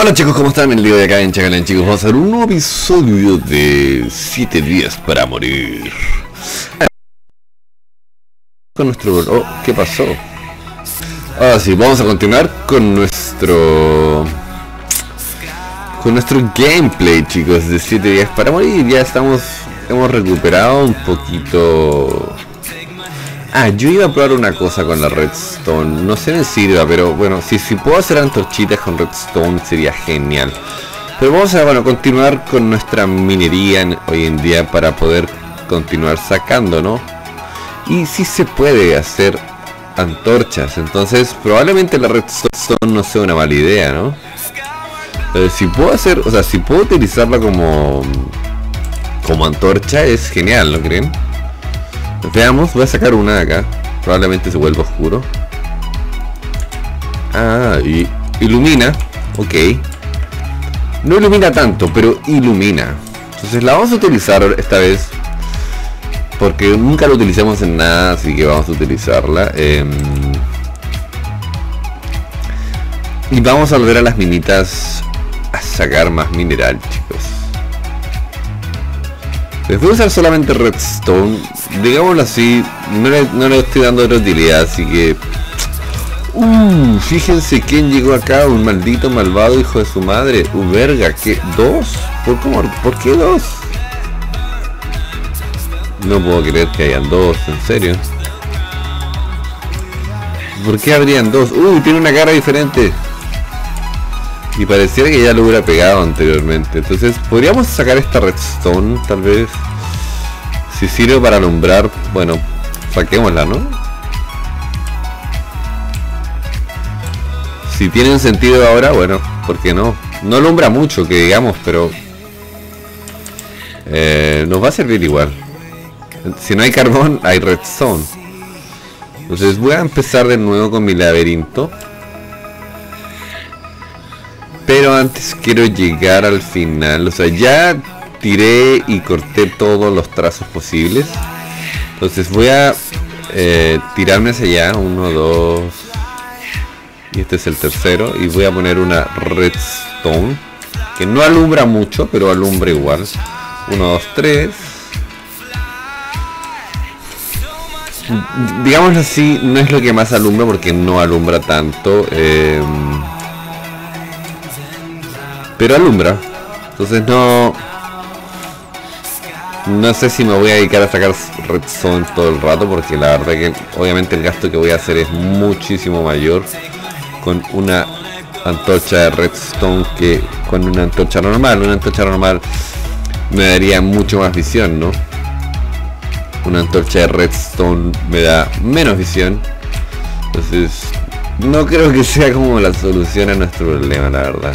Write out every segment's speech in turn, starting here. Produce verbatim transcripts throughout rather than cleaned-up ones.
Hola chicos, ¿cómo están? El día de acá en Chacalén, chicos, vamos a hacer un nuevo episodio de siete días para morir. Con nuestro... Oh, ¿qué pasó? Ahora sí, vamos a continuar con nuestro... Con nuestro gameplay, chicos, de siete días para morir. Ya estamos... Hemos recuperado un poquito... Ah, yo iba a probar una cosa con la redstone, no sé si me sirva, pero bueno, si, si puedo hacer antorchitas con redstone sería genial. Pero vamos a, bueno, continuar con nuestra minería en, hoy en día para poder continuar sacando, ¿no? Y si sí se puede hacer antorchas, entonces probablemente la redstone no sea una mala idea, ¿no? Pero si puedo hacer, o sea, si puedo utilizarla como, como antorcha es genial, ¿no creen? Veamos, voy a sacar una de acá. Probablemente se vuelva oscuro. Ah, y ilumina. Ok. No ilumina tanto, pero ilumina. Entonces la vamos a utilizar esta vez, porque nunca la utilizamos en nada, así que vamos a utilizarla. Eh, y vamos a volver a las minitas a sacar más mineral, chicos. Después de usar solamente redstone, digámoslo así, no le, no le estoy dando otra utilidad, así que... Uh, fíjense quién llegó acá, un maldito malvado hijo de su madre. Uh, verga, ¿qué? ¿Dos? ¿Por, cómo? ¿Por qué dos? No puedo creer que hayan dos, en serio. ¿Por qué habrían dos? Uh, tiene una cara diferente. Y pareciera que ya lo hubiera pegado anteriormente. Entonces podríamos sacar esta redstone, tal vez. Si sirve para alumbrar, bueno, saquémosla, ¿no? Si tienen sentido ahora, bueno, ¿por qué no? No alumbra mucho, que digamos, pero... Eh, nos va a servir igual. Si no hay carbón, hay redstone. Entonces voy a empezar de nuevo con mi laberinto. Pero antes quiero llegar al final, o sea, ya tiré y corté todos los trazos posibles. Entonces voy a eh, tirarme hacia allá, uno, dos, y este es el tercero. Y voy a poner una redstone, que no alumbra mucho, pero alumbra igual. Uno, dos, tres. Digámoslo así, no es lo que más alumbra porque no alumbra tanto. Eh, Pero alumbra, entonces no... No sé si me voy a dedicar a sacar redstone todo el rato, porque la verdad que obviamente el gasto que voy a hacer es muchísimo mayor con una antorcha de redstone que con una antorcha normal. Una antorcha normal me daría mucho más visión, ¿no? Una antorcha de redstone me da menos visión. Entonces no creo que sea como la solución a nuestro problema, la verdad.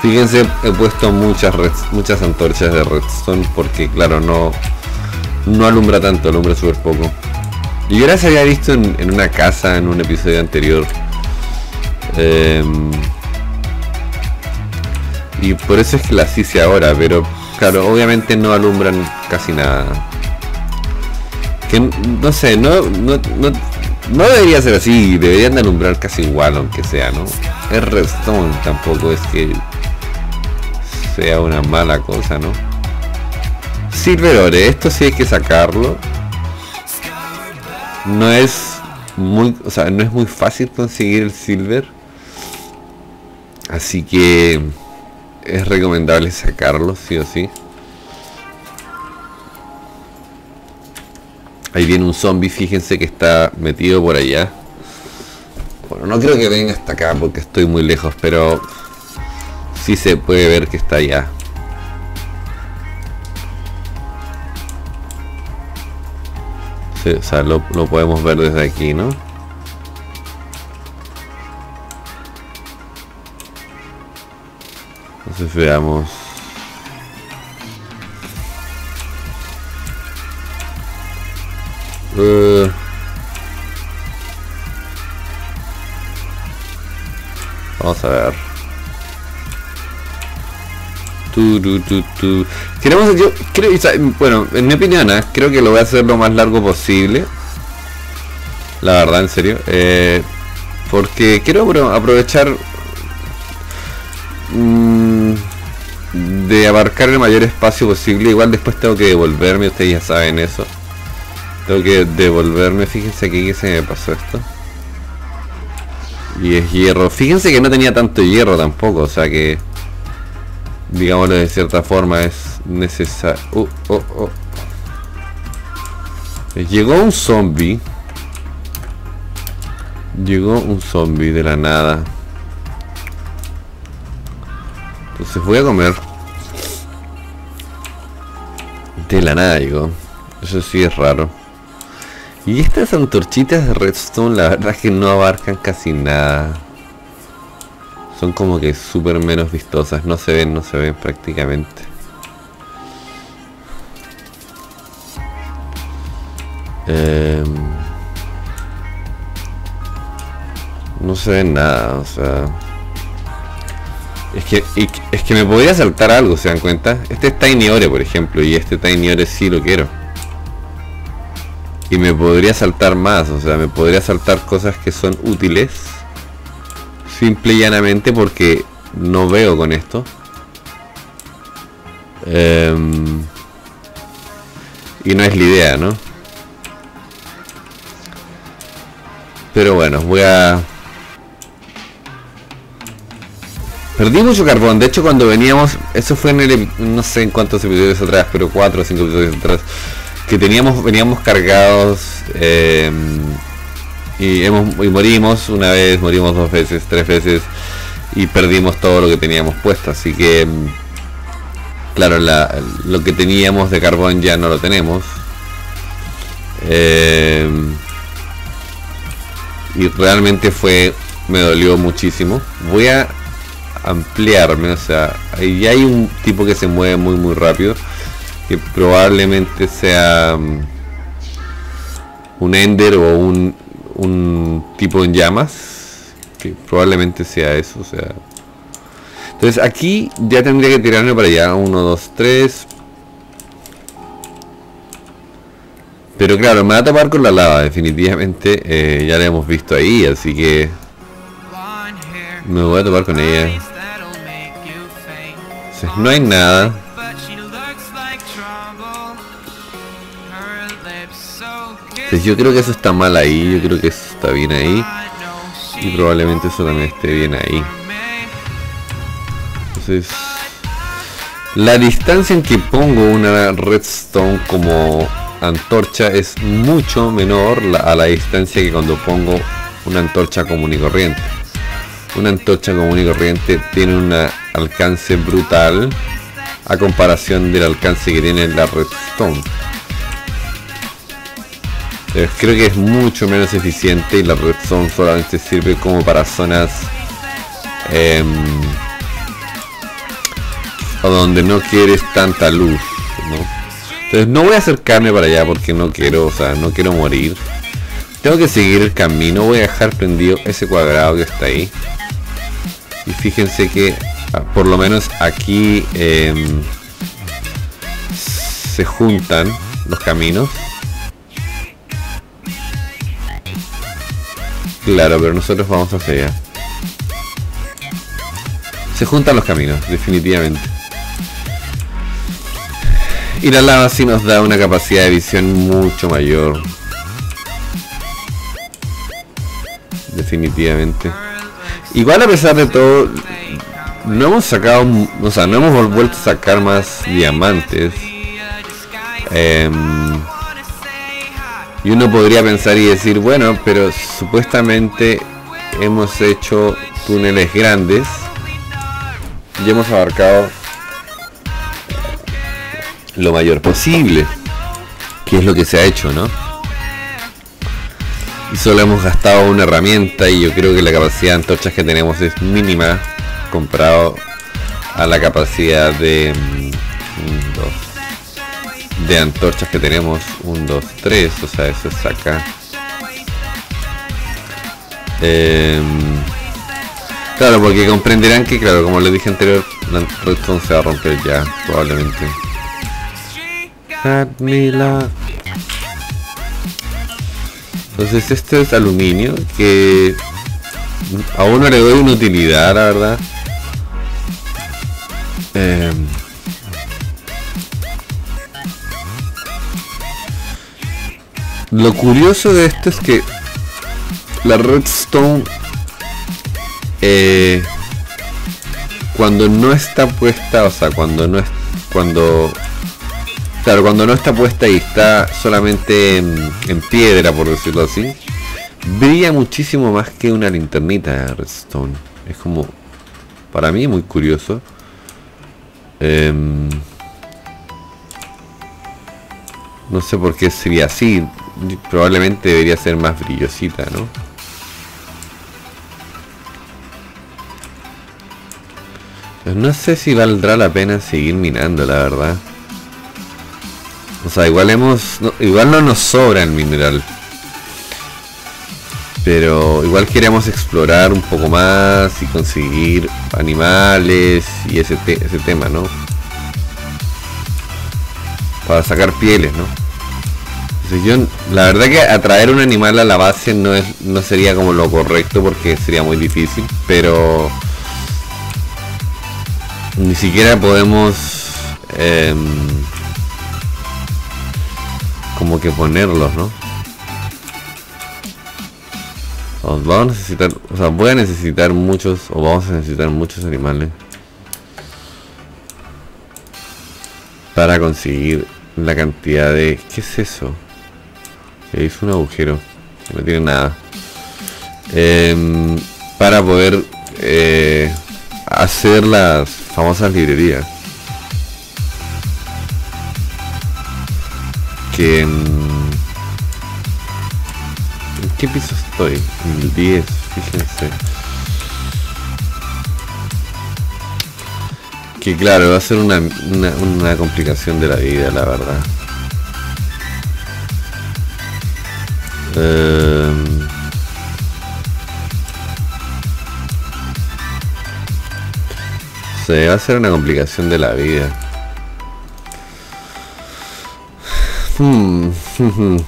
Fíjense, he puesto muchas reds, muchas antorchas de redstone porque claro, no no alumbra tanto, alumbra súper poco. Y yo las había visto en, en una casa en un episodio anterior. Eh, y por eso es que las hice ahora, pero claro, obviamente no alumbran casi nada. Que no sé, no, no, no, no debería ser así, deberían de alumbrar casi igual aunque sea, ¿no? Es redstone, tampoco es que... sea una mala cosa, ¿no? Silver ore, esto sí hay que sacarlo. No es muy, o sea, no es muy fácil conseguir el silver, así que es recomendable sacarlo sí o sí. Ahí viene un zombie, fíjense que está metido por allá. Bueno, no creo que venga hasta acá porque estoy muy lejos, pero sí se puede ver que está allá. Sí, o sea, lo, lo podemos ver desde aquí, ¿no? Entonces veamos. Uh. Vamos a ver. Tu, tu, tu, tu. Queremos, yo creo, bueno, en mi opinión, ¿eh? Creo que lo voy a hacer lo más largo posible. La verdad, en serio. Eh, porque quiero aprovechar mmm, de abarcar el mayor espacio posible. Igual después tengo que devolverme, ustedes ya saben eso. Tengo que devolverme, fíjense aquí que se me pasó esto. Y es hierro, fíjense que no tenía tanto hierro tampoco, o sea que... digámoslo de cierta forma, es necesario... Uh, oh, oh. Llegó un zombie. Llegó un zombie de la nada. Entonces voy a comer. De la nada llegó. Eso sí es raro. Y estas antorchitas de redstone, la verdad es que no abarcan casi nada. Son como que súper menos vistosas. No se ven, no se ven prácticamente. Eh, no se ve nada, o sea... Es que, es que me podría saltar algo, ¿se dan cuenta? Este es Tiny Ore, por ejemplo, y este Tiny Ore sí lo quiero. Y me podría saltar más, o sea, me podría saltar cosas que son útiles. Simple y llanamente porque no veo con esto. Eh, y no es la idea, ¿no? Pero bueno, voy a... Perdí mucho carbón, de hecho cuando veníamos, eso fue en el, no sé en cuántos episodios atrás, pero cuatro o cinco episodios atrás, que teníamos, veníamos cargados, eh, y, hemos, y morimos una vez, morimos dos veces, tres veces, y perdimos todo lo que teníamos puesto, así que, claro, la, lo que teníamos de carbón ya no lo tenemos. Eh, y realmente fue, me dolió muchísimo. Voy a... ampliarme, o sea, ahí hay un tipo que se mueve muy muy rápido, que probablemente sea un ender o un, un tipo en llamas, que probablemente sea eso, o sea. Entonces aquí ya tendría que tirarme para allá, uno, dos, tres. Pero claro, me va a tapar con la lava, definitivamente, eh, ya la hemos visto ahí, así que me voy a topar con ella. Entonces, no hay nada. Entonces, yo creo que eso está mal ahí. Yo creo que eso está bien ahí. Y probablemente eso también esté bien ahí. Entonces, la distancia en que pongo una redstone como antorcha es mucho menor a la distancia que cuando pongo una antorcha común y corriente. Una antorcha común y corriente tiene un alcance brutal a comparación del alcance que tiene la redstone. Entonces, creo que es mucho menos eficiente y la redstone solamente sirve como para zonas eh, donde no quieres tanta luz, ¿no? Entonces no voy a acercarme para allá porque no quiero, o sea, no quiero morir. Tengo que seguir el camino. Voy a dejar prendido ese cuadrado que está ahí. Y fíjense que por lo menos aquí eh, se juntan los caminos. Claro, pero nosotros vamos hacia allá. Se juntan los caminos, definitivamente. Y la lava sí nos da una capacidad de visión mucho mayor. Definitivamente. Igual a pesar de todo, no hemos sacado, o sea, no hemos vuelto a sacar más diamantes. Eh, y uno podría pensar y decir, bueno, pero supuestamente hemos hecho túneles grandes y hemos abarcado lo mayor posible, que es lo que se ha hecho, ¿no? Y solo hemos gastado una herramienta y yo creo que la capacidad de antorchas que tenemos es mínima comparado a la capacidad de un, dos, de antorchas que tenemos, uno, dos, tres, o sea, eso es acá. Eh, claro, porque comprenderán que, claro, como les dije anterior, la redstone se va a romper ya, probablemente. Entonces este es aluminio que A uno le doy una utilidad, la verdad. Eh... Lo curioso de esto es que la redstone, eh, cuando no está puesta, o sea, cuando no es, cuando, claro, cuando no está puesta y está solamente en, en piedra, por decirlo así, brilla muchísimo más que una linternita de redstone. Es como, para mí, muy curioso. Eh, no sé por qué sería así. Probablemente debería ser más brillosita, ¿no? Pues no sé si valdrá la pena seguir minando, la verdad. O sea, igual hemos... No, igual no nos sobra el mineral, pero igual queremos explorar un poco más y conseguir animales y ese, te ese tema, ¿no? Para sacar pieles, ¿no? Yo, la verdad que atraer un animal a la base no es, no sería como lo correcto, porque sería muy difícil, pero ni siquiera podemos eh, como que ponerlos, ¿no? Os vamos a necesitar, o sea, voy a necesitar muchos, o vamos a necesitar muchos animales para conseguir la cantidad de... ¿Qué es eso? Que hizo un agujero que no tiene nada, eh, para poder eh, hacer las famosas librerías, que ¿en qué piso estoy? En el diez, fíjense que claro, va a ser una, una, una complicación de la vida, la verdad. Se va a hacer una complicación de la vida. Hmm,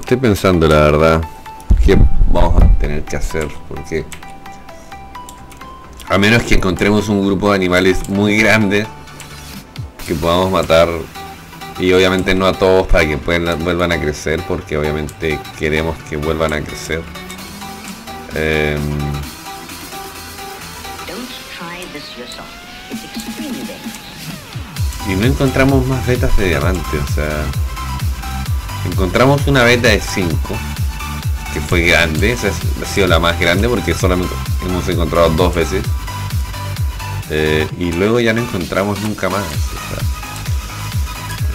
estoy pensando, la verdad, que vamos a tener que hacer, porque a menos que encontremos un grupo de animales muy grande que podamos matar. Y obviamente no a todos, para que puedan, vuelvan a crecer, porque obviamente queremos que vuelvan a crecer. Eh... Y no encontramos más vetas de diamante, o sea... Encontramos una veta de cinco, que fue grande, esa ha sido la más grande porque solamente hemos encontrado dos veces. Eh, y luego ya no encontramos nunca más, o sea...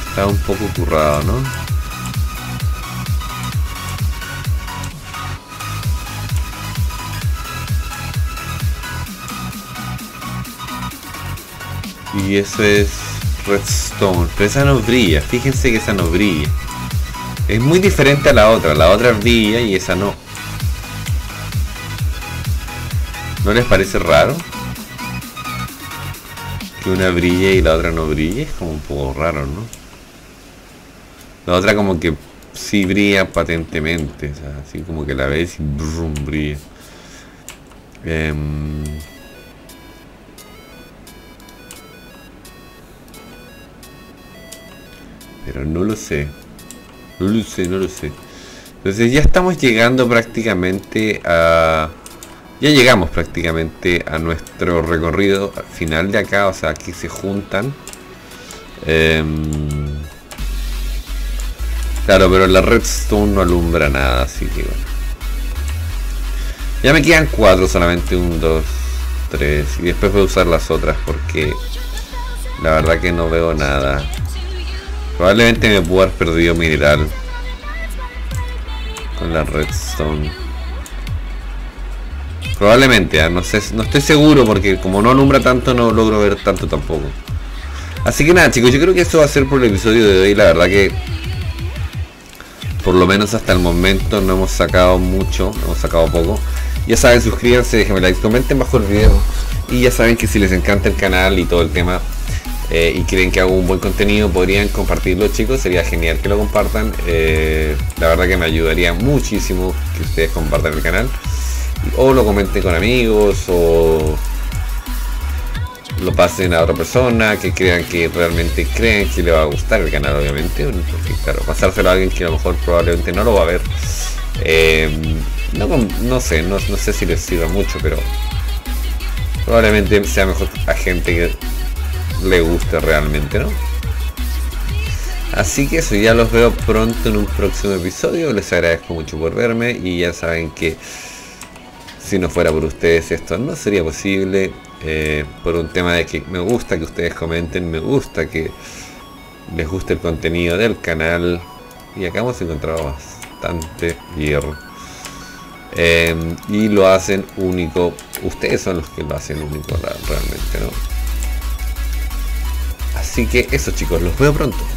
Está un poco currado, ¿no? Y eso es redstone, pero esa no brilla, fíjense que esa no brilla. Es muy diferente a la otra, la otra brilla y esa no. ¿No les parece raro? Que una brille y la otra no brille, es como un poco raro, ¿no? La otra como que sí brilla patentemente, o sea, así como que la ves y brum, brilla. Eh, pero no lo sé, no lo sé, no lo sé. Entonces ya estamos llegando prácticamente a... Ya llegamos prácticamente a nuestro recorrido final de acá, o sea, aquí se juntan. Eh, Claro, pero la redstone no alumbra nada, así que bueno. Ya me quedan cuatro solamente, un, dos, tres. Y después voy a usar las otras porque la verdad que no veo nada. Probablemente me puedo haber perdido mineral con la redstone. Probablemente, ¿eh? no sé, no estoy seguro porque como no alumbra tanto no logro ver tanto tampoco. Así que nada chicos, yo creo que esto va a ser por el episodio de hoy, la verdad que... Por lo menos hasta el momento no hemos sacado mucho, hemos sacado poco. Ya saben, suscríbanse, déjenme like, comenten bajo el video. Y ya saben que si les encanta el canal y todo el tema, eh, y creen que hago un buen contenido, podrían compartirlo chicos, sería genial que lo compartan. Eh, la verdad que me ayudaría muchísimo que ustedes compartan el canal. o lo comenten con amigos, o lo pasen a otra persona que crean que realmente crean que le va a gustar el canal, obviamente, porque claro, pasárselo a alguien que a lo mejor probablemente no lo va a ver, eh, no, no sé, no, no sé si les sirva mucho, pero probablemente sea mejor a gente que le guste realmente, ¿no? Así que eso, ya los veo pronto en un próximo episodio. Les agradezco mucho por verme y ya saben que si no fuera por ustedes esto no sería posible, eh, por un tema de que me gusta que ustedes comenten, me gusta que les guste el contenido del canal, y acá hemos encontrado bastante hierro, eh, y lo hacen único, ustedes son los que lo hacen único realmente, ¿no? Así que eso, chicos, los veo pronto.